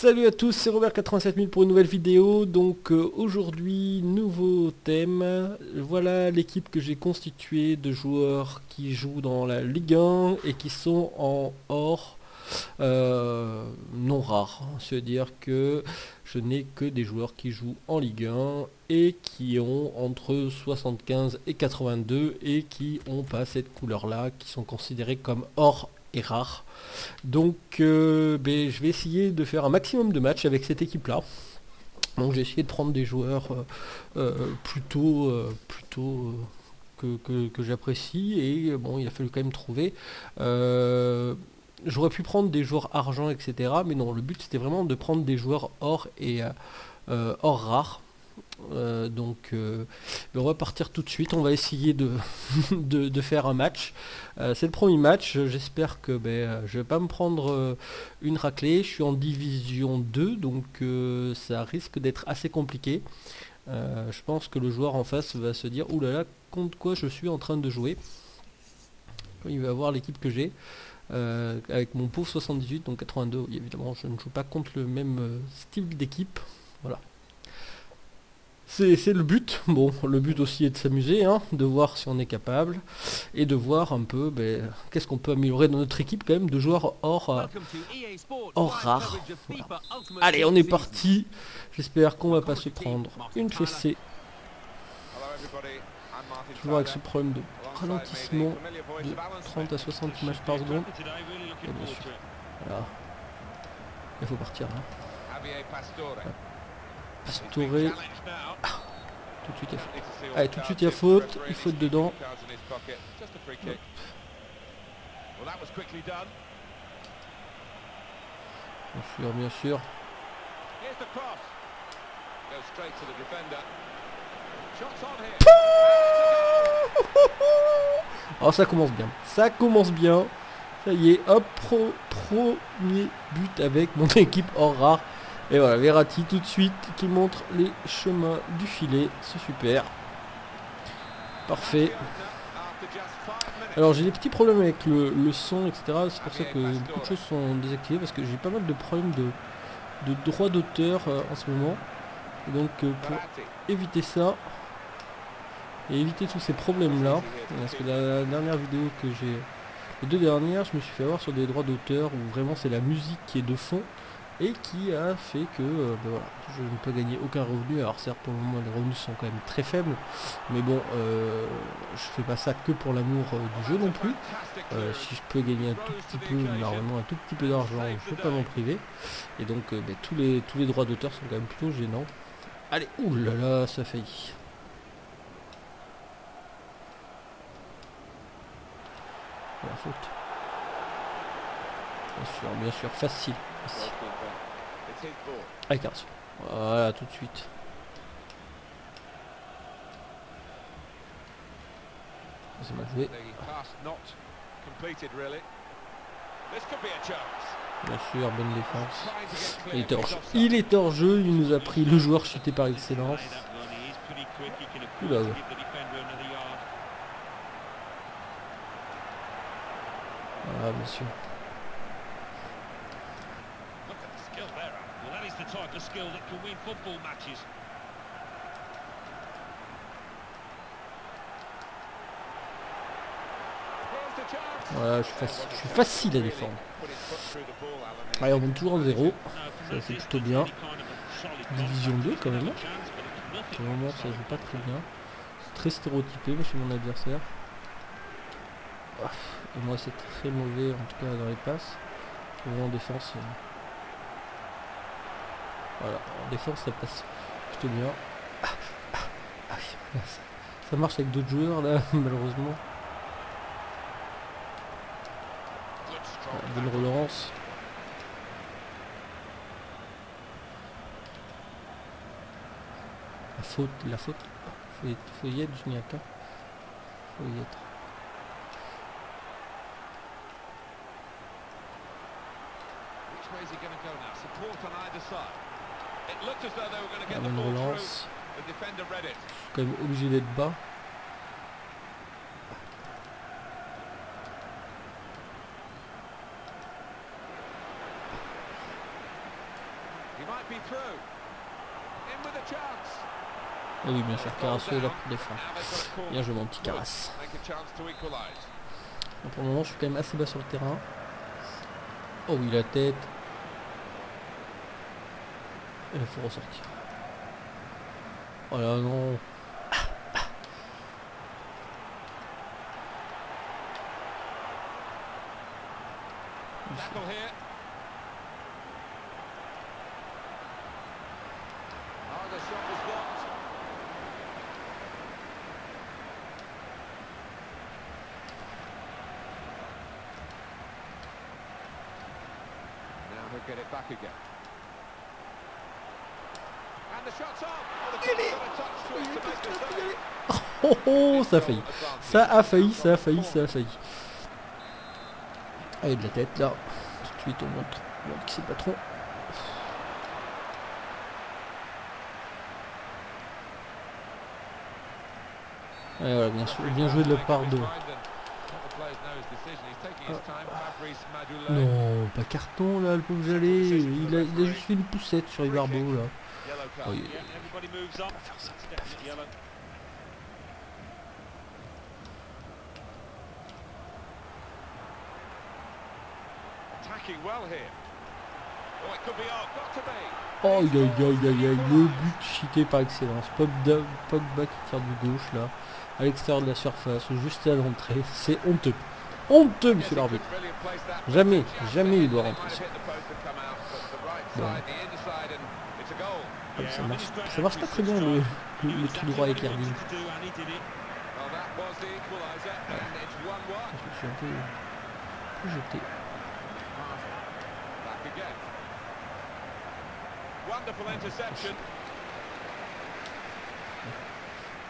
Salut à tous, c'est Robert87000 pour une nouvelle vidéo. Donc aujourd'hui, nouveau thème. Voilà l'équipe que j'ai constituée de joueurs qui jouent dans la Ligue 1 et qui sont en or non rare. C'est-à-dire que je n'ai que des joueurs qui jouent en Ligue 1 et qui ont entre 75 et 82 et qui n'ont pas cette couleur-là, qui sont considérés comme or et rare. Donc je vais essayer de faire un maximum de matchs avec cette équipe là. Donc j'ai essayé de prendre des joueurs plutôt que j'apprécie, et bon, il a fallu quand même trouver. J'aurais pu prendre des joueurs argent, etc., mais non, le but c'était vraiment de prendre des joueurs or et or rare. On va partir tout de suite, on va essayer de faire un match. C'est le premier match, j'espère que je vais pas me prendre une raclée. Je suis en division 2, donc ça risque d'être assez compliqué. Je pense que le joueur en face va se dire oulala, contre quoi je suis en train de jouer. Il va voir l'équipe que j'ai avec mon pauvre 78, donc 82. Évidemment je ne joue pas contre le même style d'équipe, voilà. C'est le but. Bon, le but aussi est de s'amuser, hein, de voir si on est capable, et de voir un peu qu'est-ce qu'on peut améliorer dans notre équipe quand même de joueurs hors rare. Voilà. Allez, on est parti. J'espère qu'on va pas se prendre une fessée. Toujours avec ce problème de ralentissement de 30 à 60 images par seconde. Et bien sûr. Voilà. Il faut partir. Hein. Ouais. Pastore. Ah, tout de suite il y a faute. Allez, tout de suite il y a faute. Il faut dedans. Bien sûr. Oh, ça commence bien. Ça commence bien. Ça y est. Hop, premier but avec mon équipe hors rare. Et voilà, Verratti tout de suite qui montre les chemins du filet, c'est super. Parfait. Alors j'ai des petits problèmes avec le son, etc. C'est pour ça que beaucoup de choses sont désactivées, parce que j'ai pas mal de problèmes de droit d'auteur en ce moment. Et donc pour éviter ça, et éviter tous ces problèmes-là, parce que la dernière vidéo que j'ai, les deux dernières, je me suis fait avoir sur des droits d'auteur, où vraiment c'est la musique qui est de fond, et qui a fait que voilà, je ne peux gagner aucun revenu. Alors certes, pour le moment les revenus sont quand même très faibles, mais bon, je fais pas ça que pour l'amour du jeu non plus. Si je peux gagner un tout petit peu, normalement un tout petit peu d'argent, je peux pas m'en priver. Et donc tous les droits d'auteur sont quand même plutôt gênants. Allez, oulala, ça faillit. La faute. Bien sûr, facile. Allez, Carrasso. Voilà, tout de suite. C'est mal joué. Bien sûr, bonne défense. Il était hors jeu, il nous a pris le joueur chuté par excellence. Oula. Voilà, bien sûr. Voilà, je suis facile à défendre. Allez, on monte toujours en 0. Ça c'est plutôt bien. Division 2 quand même. Pour le moment ça joue pas très bien. C'est très stéréotypé chez mon adversaire. Et moi c'est très mauvais, en tout cas dans les passes. En défense. Voilà, en défense ça passe plutôt bien. Ça marche avec d'autres joueurs là, malheureusement. Bonne relance. La faute. Faut y être, je n'y ai pas. Faut y être. Bonne relance. Je suis quand même obligé d'être bas. Et oui, bien sûr, Carrasso est là pour défendre. Bien joué, mon petit Carrasso. Pour le moment, je suis quand même assez bas sur le terrain. Oh oui, la tête. Et là, il faut ressortir. Oh là, non. Oh oh, ça a failli. Ça a failli, ça a failli, ça a failli. Allez, de la tête là. Tout de suite on montre qui c'est le patron. Et voilà, bien joué de la part de... Ah. Non, pas carton là, le pauvre Jallet. Il a juste fait une poussette sur Ibarbo là. Oh, il... pas faire ça. Oh, il y a le but cheaté par excellence. Pogba qui tire du gauche là, à l'extérieur de la surface, juste à l'entrée. C'est honteux. Honteux, monsieur l'arbitre. Jamais il doit rentrer. Bon. Ah, ça marche pas très bien le tout droit avec Erling. Je me suis un peu jeté.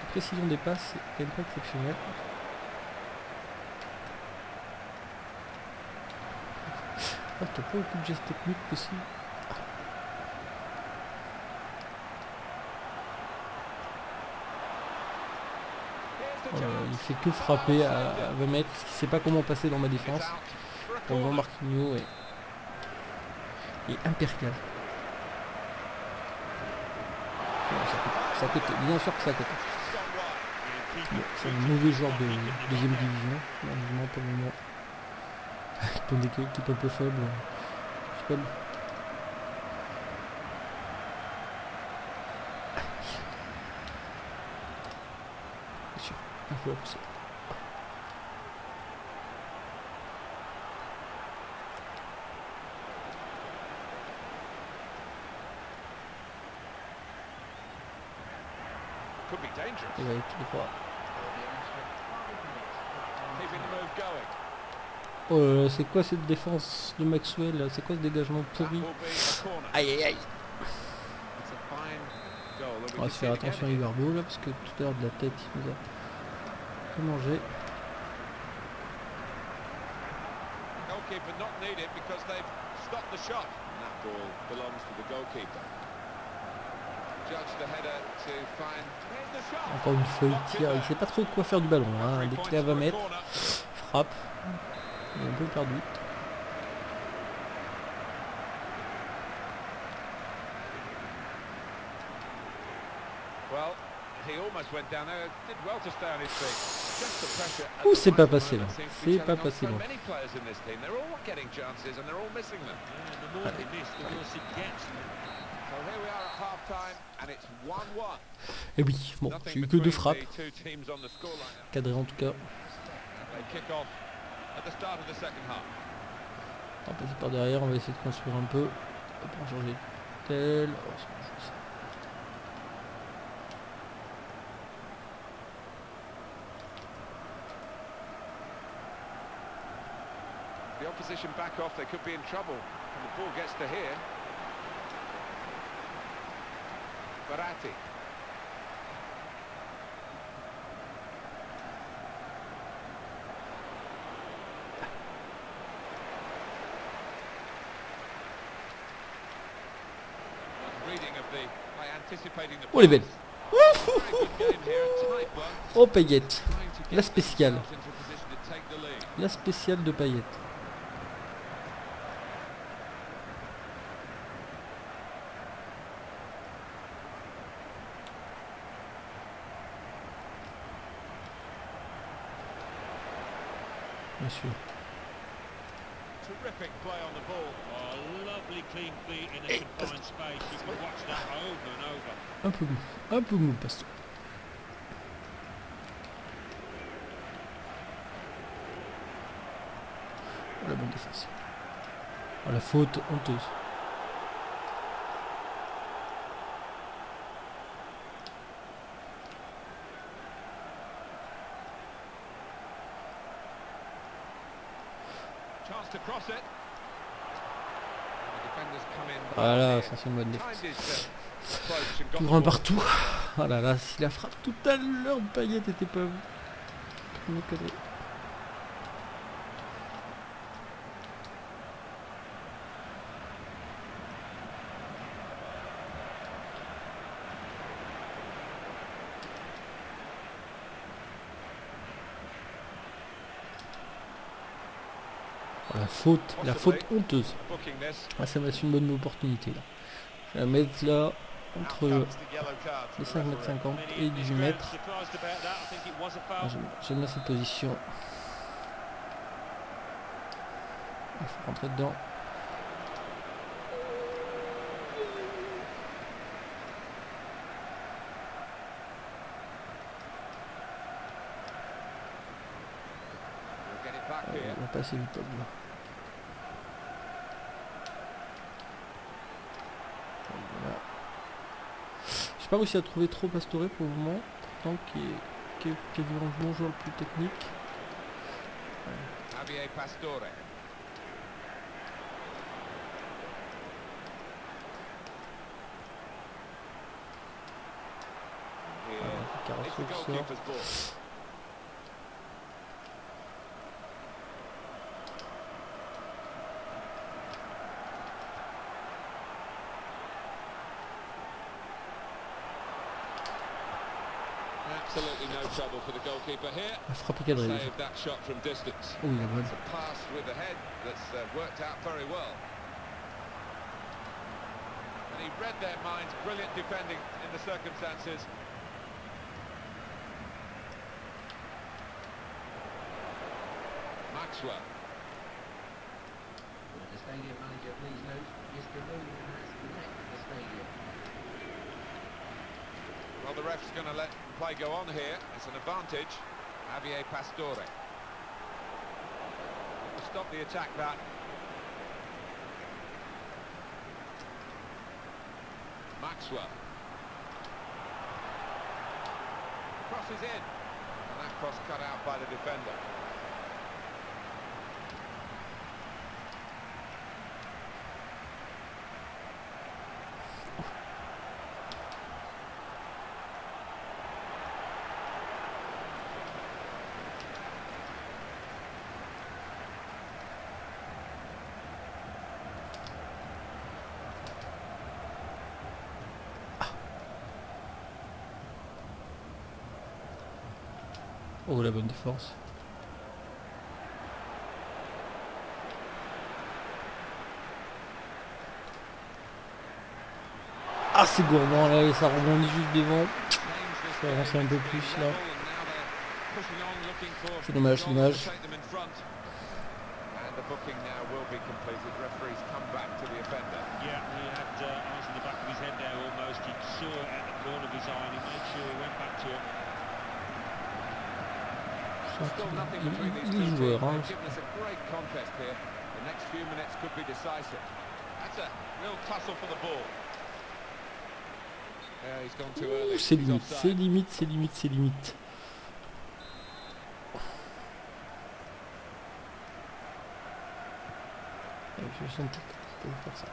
La précision des passes, c'est quand même pas exceptionnel. Ah, t'as pas beaucoup de gestes techniques possibles. Il fait que frapper à 20 mètres, parce qu'il sait pas comment passer dans ma défense. Pendant Marquinho est impeccable. Ça coûte, bien sûr que ça coûte. C'est un mauvais joueur de deuxième division. Malheureusement pour le moment. Pour des équipes un peu faibles. Je sais pas. Bien sûr, il faut la pousser. Il va aller tout droit. Oh là là, c'est quoi cette défense de Maxwell? C'est quoi ce dégagement pourri? Aïe aïe aïe. On va se faire attention à Ibarbo là, parce que tout à l'heure de la tête il nous a tout mangé. Encore une fois il tire, il sait pas trop quoi faire du ballon, hein. Dès qu'il est à 20 mètres, frappe, il est un peu perdu. Ouh, c'est pas passé là, c'est pas passé là. Et oui, bon, j'ai eu que 2 frappes. Cadré en tout cas. On va passer par derrière, on va essayer de construire un peu. Hop, on va changer tel. The opposition back off, they could be in trouble. And the ball gets to here. Verratti. Oh, elle est belle. Oh, Payet. La spéciale. La spéciale de Payet. bien sûr. Et un peu mou, Pastore. La bonne défense. Oh, la faute honteuse. Voilà, ça c'est une bonne défense. Pour un partout. Ah là là, si la frappe tout à l'heure, Payet était pas bon. La faute honteuse. Ah, ça va être une bonne opportunité là. Je vais la mettre là entre les 5,50 m et 18 mètres. J'aime bien cette position. Il faut rentrer dedans. On va passer du top là. J'ai pas réussi à trouver trop Pastore pour le moment, pourtant qui est vraiment le bon joueur le plus technique. Ouais. Carrasso qui sort. La frappe est cadrée. Oui, la bonne. Maxwell. Well, the ref's going to let play go on here. It's an advantage. Javier Pastore. We'll stop the attack that. Maxwell. Crosses in. And that cross cut out by the defender. Oh, la bonne défense. Ah, c'est gourmand là, et ça rebondit juste devant. Je vais avancer un peu plus là. C'est dommage, c'est dommage. Il est joueur, hein. C'est limite, c'est limite, c'est limite, c'est limite. Je sens que je peux faire ça.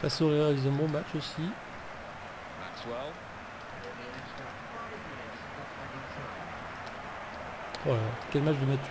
Pastore réalise un bon match aussi. Maxwell. Voilà, quel match de Mathieu.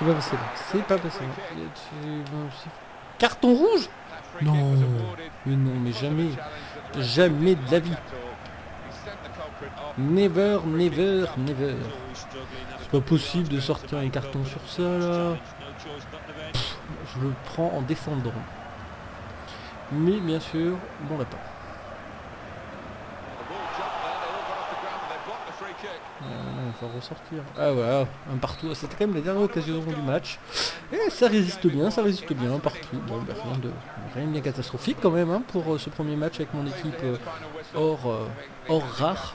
C'est pas possible, c'est pas possible. Carton rouge? Non, mais non, mais jamais, jamais de la vie. Never, never, never. C'est pas possible de sortir un carton sur ça là. Pff, je le prends en défendant. Mais bien sûr, bon lapin. Faut ressortir. Ah voilà, un partout. C'était quand même la dernière occasion du match. Et ça résiste bien, un partout. Bon, ben, rien de bien catastrophique quand même hein, pour ce premier match avec mon équipe hors rare,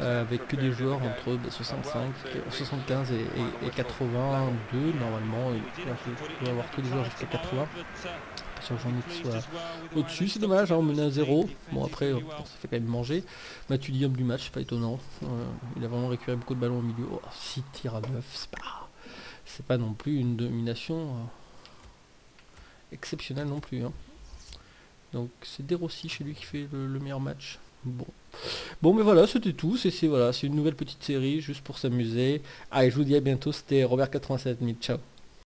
avec que des joueurs entre 65, 75 et 82 normalement. Je dois avoir que des joueurs jusqu'à 80. Sur le journée qui soit au-dessus, c'est dommage, hein, on menait à 0. Bon après, on s'est fait quand même manger. Mathieu homme du match, c'est pas étonnant. Il a vraiment récupéré beaucoup de ballons au milieu. 6 tirs à 9, c'est pas non plus une domination exceptionnelle non plus. Hein. Donc c'est Derossi chez lui qui fait le meilleur match. Bon mais voilà, c'était tout. C'est voilà, c'est une nouvelle petite série juste pour s'amuser. Allez, je vous dis à bientôt. C'était Robert 87 000. Ciao.